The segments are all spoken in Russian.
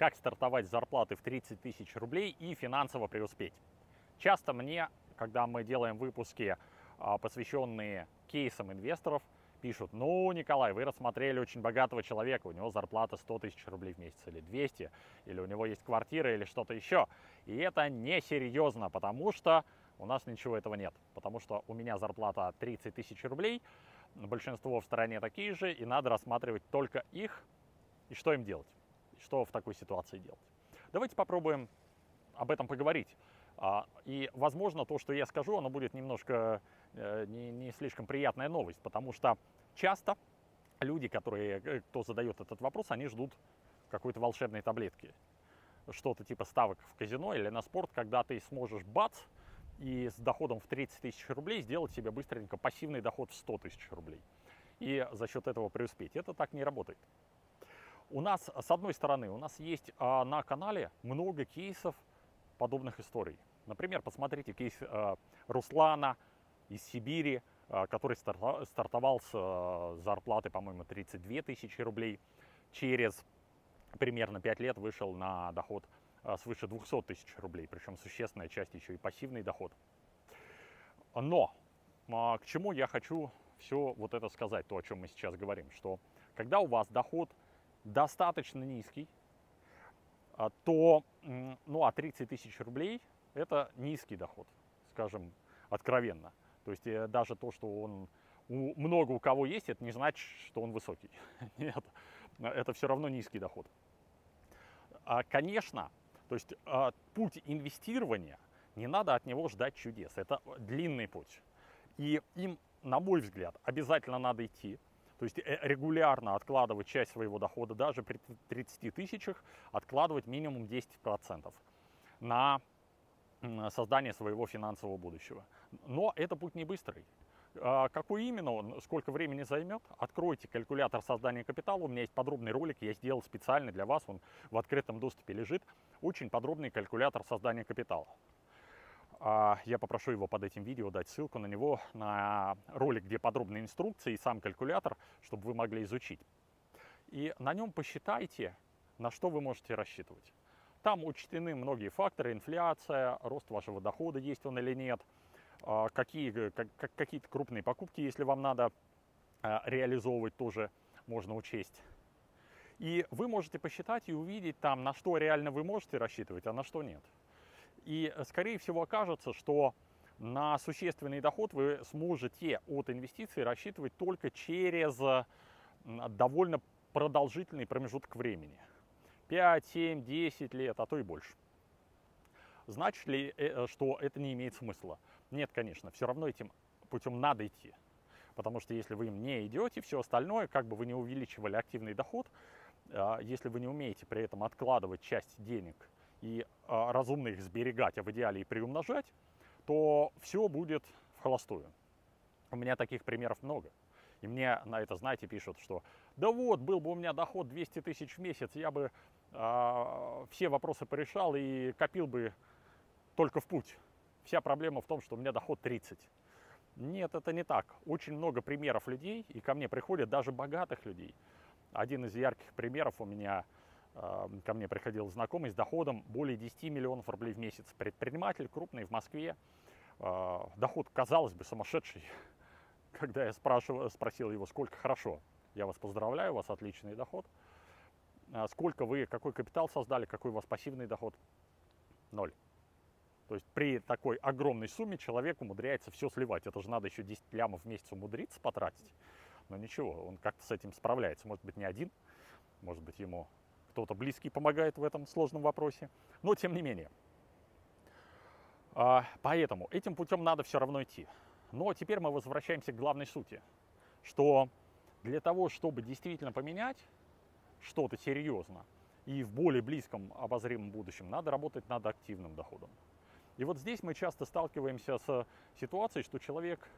как стартовать с зарплаты в 30 тысяч рублей и финансово преуспеть. Часто мне, когда мы делаем выпуски, посвященные кейсам инвесторов, пишут: ну, Николай, вы рассмотрели очень богатого человека, у него зарплата 100 тысяч рублей в месяц или 200, или у него есть квартира или что-то еще. И это несерьезно, потому что у нас ничего этого нет. Потому что у меня зарплата 30 тысяч рублей, большинство в стране такие же, и надо рассматривать только их, и что им делать, что в такой ситуации делать. Давайте попробуем об этом поговорить. И, возможно, то, что я скажу, оно будет немножко не слишком приятная новость, потому что часто люди, кто задает этот вопрос, они ждут какой-то волшебной таблетки. Что-то типа ставок в казино или на спорт, когда ты сможешь бац и с доходом в 30 тысяч рублей сделать себе быстренько пассивный доход в 100 тысяч рублей. И за счет этого преуспеть. Это так не работает. У нас, с одной стороны, у нас есть на канале много кейсов подобных историй. Например, посмотрите кейс Руслана из Сибири, который стартовал с зарплаты, по-моему, 32 тысячи рублей. Через примерно 5 лет вышел на доход свыше 200 тысяч рублей. Причем существенная часть еще и пассивный доход. Но к чему я хочу все вот это сказать, то, о чем мы сейчас говорим. Что когда у вас доход достаточно низкий, то а 30 тысяч рублей – это низкий доход, скажем откровенно. То есть даже то, что он много у кого есть, это не значит, что он высокий. Нет, это все равно низкий доход. Конечно, то есть путь инвестирования, не надо от него ждать чудес. Это длинный путь. И им, на мой взгляд, обязательно надо идти. То есть регулярно откладывать часть своего дохода, даже при 30 тысячах, откладывать минимум 10% на создание своего финансового будущего. Но это путь не быстрый. Какой именно он, сколько времени займет? Откройте калькулятор создания капитала. У меня есть подробный ролик, я сделал специально для вас, он в открытом доступе лежит. Очень подробный калькулятор создания капитала. Я попрошу его под этим видео дать ссылку на него, на ролик, где подробные инструкции и сам калькулятор, чтобы вы могли изучить. И на нем посчитайте, на что вы можете рассчитывать. Там учтены многие факторы: инфляция, рост вашего дохода, есть он или нет, какие-то крупные покупки, если вам надо реализовывать, тоже можно учесть. И вы можете посчитать и увидеть там, на что реально вы можете рассчитывать, а на что нет. И, скорее всего, окажется, что на существенный доход вы сможете от инвестиций рассчитывать только через довольно продолжительный промежуток времени. 5, 7, 10 лет, а то и больше. Значит ли, что это не имеет смысла? Нет, конечно, все равно этим путем надо идти. Потому что если вы им не идете, все остальное, как бы вы не увеличивали активный доход, если вы не умеете при этом откладывать часть денег и разумно их сберегать, а в идеале и приумножать, то все будет вхолостую. У меня таких примеров много. И мне на это, знаете, пишут, что да вот, был бы у меня доход 200 тысяч в месяц, я бы все вопросы порешал и копил бы только в путь. Вся проблема в том, что у меня доход 30. Нет, это не так. Очень много примеров людей, и ко мне приходят даже богатых людей. Один из ярких примеров у меня... Ко мне приходил знакомый с доходом более 10 миллионов рублей в месяц. Предприниматель крупный в Москве. Доход, казалось бы, сумасшедший. Когда я спросил его, сколько хорошо. Я вас поздравляю, у вас отличный доход. Сколько вы, какой капитал создали, какой у вас пассивный доход? 0. То есть при такой огромной сумме человек умудряется все сливать. Это же надо еще 10 лямов в месяц умудриться потратить. Но ничего, он как-то с этим справляется. Может быть, не один, может быть, ему... кто-то близкий помогает в этом сложном вопросе, но тем не менее. Поэтому этим путем надо все равно идти. Но теперь мы возвращаемся к главной сути, что для того, чтобы действительно поменять что-то серьезно и в более близком обозримом будущем, надо работать над активным доходом. И вот здесь мы часто сталкиваемся с ситуацией, что человек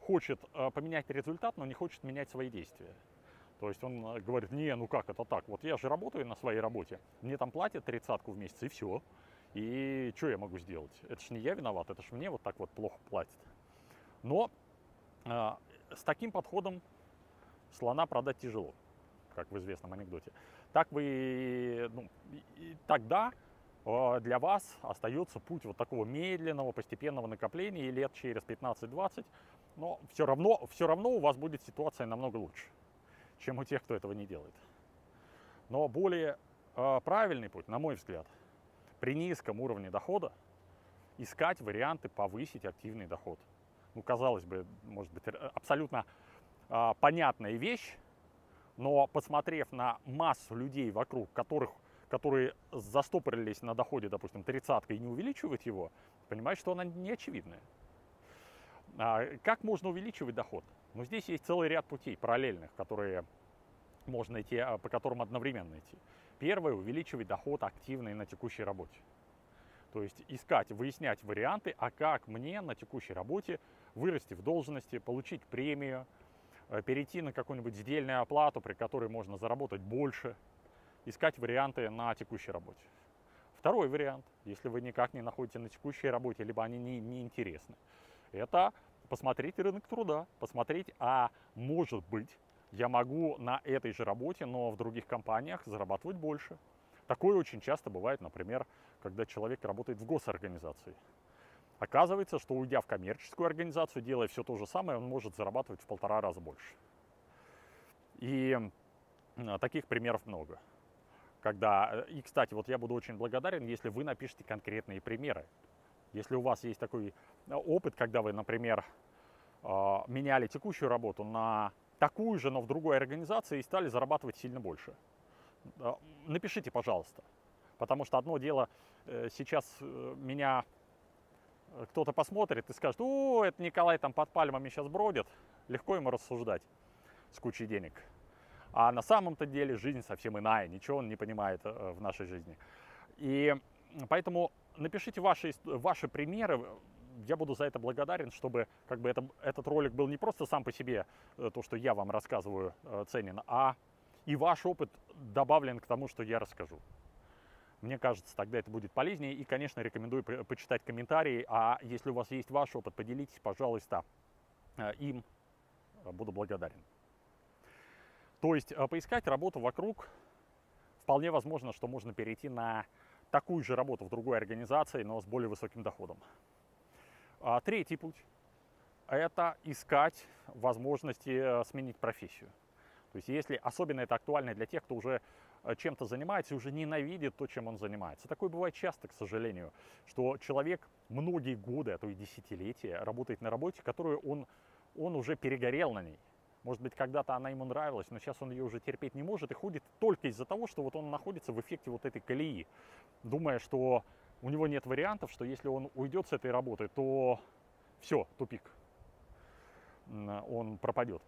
хочет поменять результат, но не хочет менять свои действия. То есть он говорит: не, ну как это так, вот я же работаю на своей работе, мне там платят 30-ку в месяц и все, и что я могу сделать? Это же не я виноват, это же мне вот так вот плохо платят. Но с таким подходом слона продать тяжело, как в известном анекдоте. Так вы, тогда для вас остается путь вот такого медленного, постепенного накопления, и лет через 15-20, но все равно у вас будет ситуация намного лучше, чем у тех, кто этого не делает. Но более правильный путь, на мой взгляд, при низком уровне дохода искать варианты повысить активный доход. Ну, казалось бы, может быть, абсолютно понятная вещь, но посмотрев на массу людей вокруг, которые застопорились на доходе, допустим, 30-ка и не увеличивают его, понимаешь, что она не очевидная. Как можно увеличивать доход? Ну, здесь есть целый ряд путей параллельных, которые можно идти, по которым одновременно идти. Первое – увеличивать доход активный на текущей работе. То есть искать, выяснять варианты, а как мне на текущей работе вырасти в должности, получить премию, перейти на какую-нибудь сдельную оплату, при которой можно заработать больше. Искать варианты на текущей работе. Второй вариант, если вы никак не находите на текущей работе, либо они не интересны, это посмотреть рынок труда, посмотреть, а может быть, я могу на этой же работе, но в других компаниях зарабатывать больше. Такое очень часто бывает, например, когда человек работает в госорганизации. Оказывается, что уйдя в коммерческую организацию, делая все то же самое, он может зарабатывать в 1,5 раза больше. И таких примеров много. И, кстати, вот я буду очень благодарен, если вы напишите конкретные примеры. Если у вас есть такой опыт, когда вы, например, меняли текущую работу на такую же, но в другой организации и стали зарабатывать сильно больше. Напишите, пожалуйста. Потому что одно дело, сейчас меня кто-то посмотрит и скажет: «О, это Николай там под пальмами сейчас бродит». Легко ему рассуждать с кучей денег. А на самом-то деле жизнь совсем иная, ничего он не понимает в нашей жизни. И поэтому напишите ваши примеры, я буду за это благодарен, чтобы этот ролик был не просто сам по себе, то, что я вам рассказываю, ценен, а и ваш опыт добавлен к тому, что я расскажу. Мне кажется, тогда это будет полезнее. И, конечно, рекомендую почитать комментарии, а если у вас есть ваш опыт, поделитесь, пожалуйста, им, буду благодарен. То есть поискать работу вокруг, вполне возможно, что можно перейти на такую же работу в другой организации, но с более высоким доходом. Третий путь – это искать возможности сменить профессию. То есть если, особенно это актуально для тех, кто уже чем-то занимается и уже ненавидит то, чем он занимается. Такое бывает часто, к сожалению, что человек многие годы, а то и десятилетия работает на работе, которую он уже перегорел на ней. Может быть, когда-то она ему нравилась, но сейчас он ее уже терпеть не может и ходит только из-за того, что вот он находится в эффекте вот этой колеи, думая, что у него нет вариантов, что если он уйдет с этой работы, то все, тупик, он пропадет.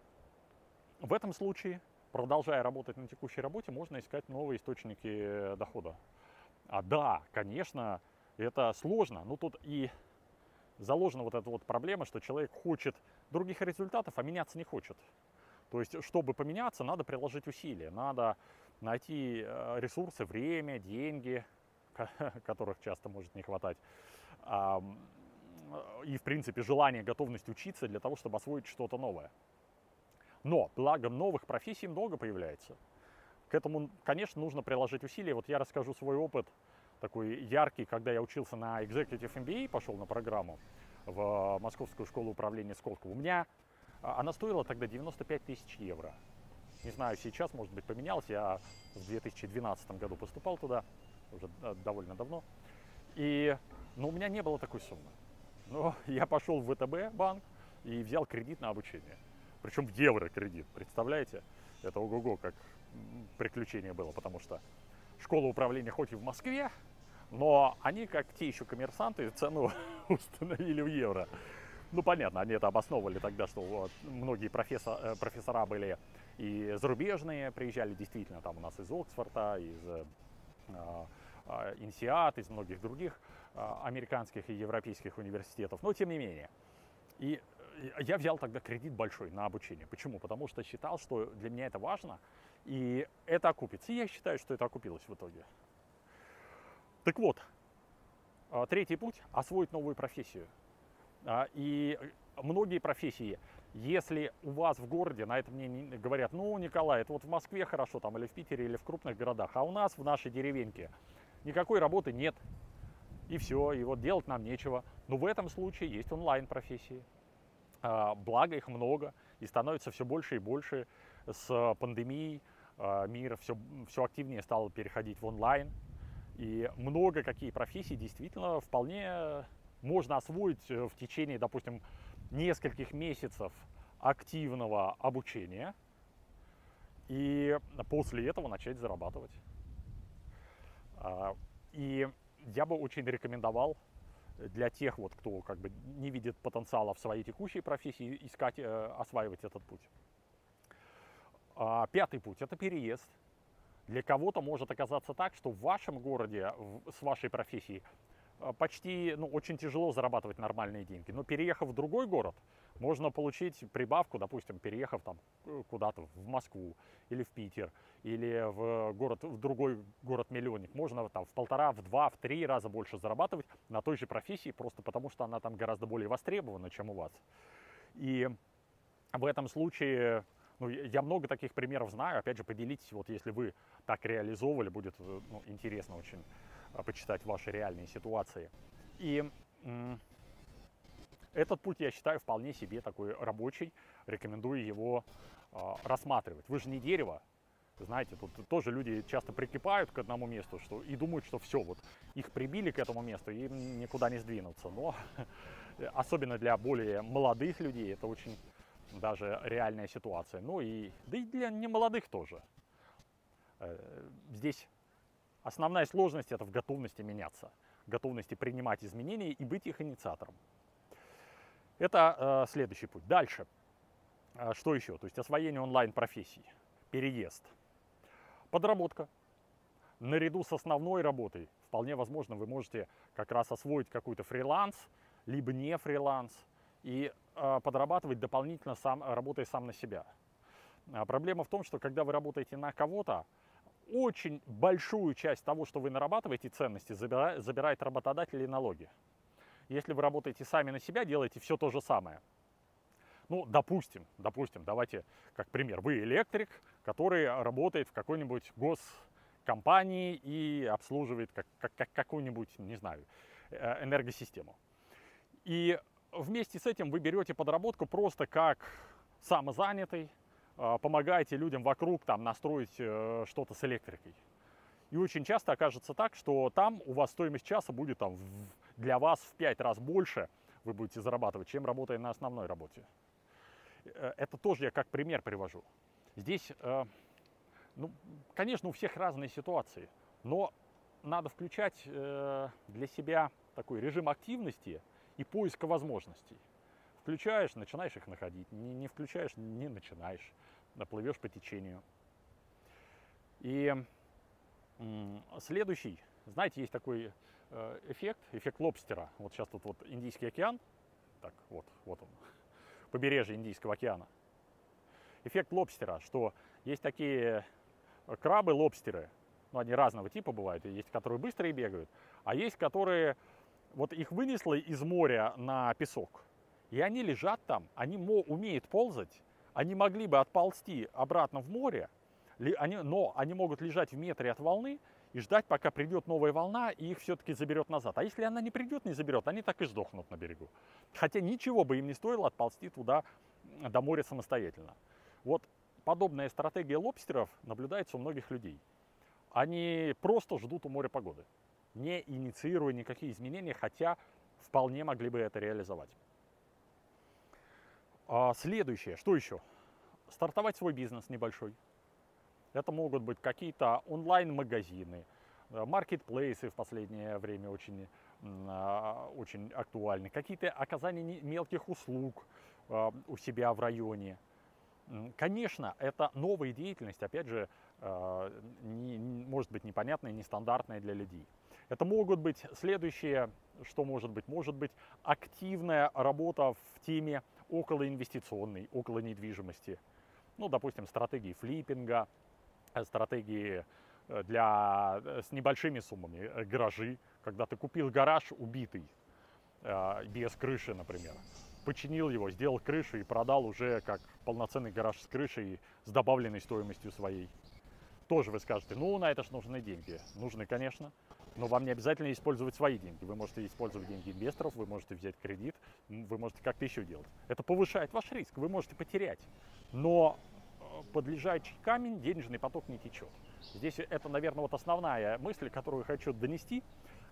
В этом случае, продолжая работать на текущей работе, можно искать новые источники дохода. А да, конечно, это сложно, но тут и заложена вот эта вот проблема, что человек хочет других результатов, а меняться не хочет. То есть, чтобы поменяться, надо приложить усилия, надо найти ресурсы, время, деньги, которых часто может не хватать, и, в принципе, желание, готовность учиться для того, чтобы освоить что-то новое. Но, благо, новых профессий много появляется. К этому, конечно, нужно приложить усилия. Вот я расскажу свой опыт, такой яркий, когда я учился на Executive MBA, пошел на программу в Московскую школу управления Сколково. Она стоила тогда 95 тысяч евро. Не знаю, сейчас, может быть, поменялось. Я в 2012 году поступал туда, уже довольно давно. Но у меня не было такой суммы. Но я пошел в ВТБ банк и взял кредит на обучение. Причем в евро кредит, представляете? Это ого-го, как приключение было, потому что школа управления хоть и в Москве, но они, как те еще коммерсанты, цену установили в евро. Ну, понятно, они это обосновывали тогда, что вот, многие профессора были и зарубежные, приезжали действительно там у нас из Оксфорда, из INSEAD, из многих других американских и европейских университетов, но тем не менее. И я взял тогда кредит большой на обучение. Почему? Потому что считал, что для меня это важно, и это окупится. И я считаю, что это окупилось в итоге. Так вот, третий путь – освоить новую профессию. И многие профессии, если у вас в городе, на это мне говорят: «Ну, Николай, это вот в Москве хорошо, там, или в Питере, или в крупных городах, а у нас в нашей деревеньке никакой работы нет, и все, и вот делать нам нечего. Но в этом случае есть онлайн-профессии, благо их много, и становится все больше и больше. С пандемией мира все активнее стало переходить в онлайн, и много какие профессии действительно вполне можно освоить в течение, допустим, нескольких месяцев активного обучения и после этого начать зарабатывать. И я бы очень рекомендовал для тех, вот, кто как бы не видит потенциала в своей текущей профессии, искать, осваивать этот путь. Пятый путь – это переезд. Для кого-то может оказаться так, что в вашем городе, с вашей профессией, почти, ну, очень тяжело зарабатывать нормальные деньги. Но переехав в другой город, можно получить прибавку, допустим, переехав там куда-то в Москву или в Питер, или в другой город-миллионник. Можно там в полтора, в два, в три раза больше зарабатывать на той же профессии, просто потому что она там гораздо более востребована, чем у вас. И в этом случае, ну, я много таких примеров знаю. Опять же, поделитесь, вот если вы так реализовывали, будет, ну, интересно очень почитать ваши реальные ситуации. И этот путь, я считаю, вполне себе такой рабочий, рекомендую его рассматривать. Вы же не дерево, знаете, тут тоже люди часто прикипают к одному месту, что, и думают, что все, вот их прибили к этому месту, и им никуда не сдвинуться. Но особенно для более молодых людей это очень даже реальная ситуация. Ну и, да и для немолодых тоже. Здесь основная сложность – это в готовности меняться, готовности принимать изменения и быть их инициатором. Это следующий путь. Дальше. Что еще? То есть освоение онлайн-профессий, переезд, подработка. Наряду с основной работой вполне возможно вы можете как раз освоить какой-то фриланс, либо не фриланс, и подрабатывать дополнительно, работая сам на себя. Проблема в том, что когда вы работаете на кого-то, очень большую часть того, что вы нарабатываете, ценности, забирает работодатель и налоги. Если вы работаете сами на себя, делаете все то же самое. Ну, допустим, давайте как пример. Вы электрик, который работает в какой-нибудь госкомпании и обслуживает какую-нибудь, не знаю, энергосистему. И вместе с этим вы берете подработку просто как самозанятый, помогаете людям вокруг там настроить что-то с электрикой. И очень часто окажется так, что там у вас стоимость часа будет там, для вас в 5 раз больше вы будете зарабатывать, чем работая на основной работе. Это тоже я как пример привожу. Здесь, ну, конечно, у всех разные ситуации, но надо включать для себя такой режим активности и поиска возможностей. Включаешь, начинаешь их находить, не включаешь, не начинаешь, плывешь по течению. И следующий, знаете, есть такой эффект лобстера. Вот сейчас тут вот Индийский океан, так вот он, побережье Индийского океана. Эффект лобстера, что есть такие крабы-лобстеры, ну, они разного типа бывают, есть которые быстрые бегают, а есть которые, вот их вынесло из моря на песок. И они лежат там, они умеют ползать, они могли бы отползти обратно в море, но они могут лежать в метре от волны и ждать, пока придет новая волна и их все-таки заберет назад. А если она не придет, не заберет, они так и сдохнут на берегу. Хотя ничего бы им не стоило отползти туда, до моря самостоятельно. Вот подобная стратегия лобстеров наблюдается у многих людей. Они просто ждут у моря погоды, не инициируя никакие изменения, хотя вполне могли бы это реализовать. Следующее, что еще? Стартовать свой бизнес небольшой. Это могут быть какие-то онлайн-магазины, маркетплейсы в последнее время очень актуальны, какие-то оказания мелких услуг у себя в районе. Конечно, это новая деятельность, опять же, может быть непонятная, нестандартная для людей. Это могут быть следующее, что может быть активная работа в теме околоинвестиционной, около недвижимости. Ну, допустим, стратегии флиппинга, стратегии с небольшими суммами, гаражи. Когда ты купил гараж убитый, без крыши, например, починил его, сделал крышу и продал уже как полноценный гараж с крышей, с добавленной стоимостью своей. Тоже вы скажете, ну, на это же нужны деньги. Нужны, конечно. Но вам не обязательно использовать свои деньги. Вы можете использовать деньги инвесторов, вы можете взять кредит, вы можете как-то еще делать. Это повышает ваш риск, вы можете потерять. Но под лежачий камень денежный поток не течет. Здесь это, наверное, вот основная мысль, которую я хочу донести.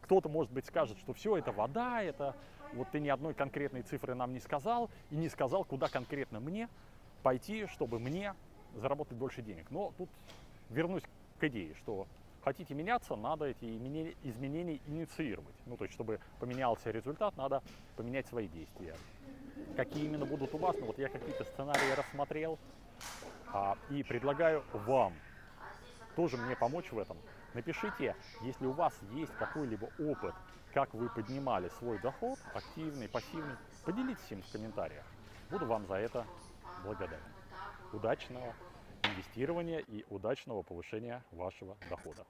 Кто-то, может быть, скажет, что все, это вода, это вот ты ни одной конкретной цифры нам не сказал, и не сказал, куда конкретно мне пойти, чтобы мне заработать больше денег. Но тут вернусь к идее, что хотите меняться, надо эти изменения инициировать. Ну, то есть, чтобы поменялся результат, надо поменять свои действия. Какие именно будут у вас? Ну, вот я какие-то сценарии рассмотрел и предлагаю вам тоже мне помочь в этом. Напишите, если у вас есть какой-либо опыт, как вы поднимали свой доход, активный, пассивный, поделитесь им в комментариях. Буду вам за это благодарен. Удачного инвестирования и удачного повышения вашего дохода.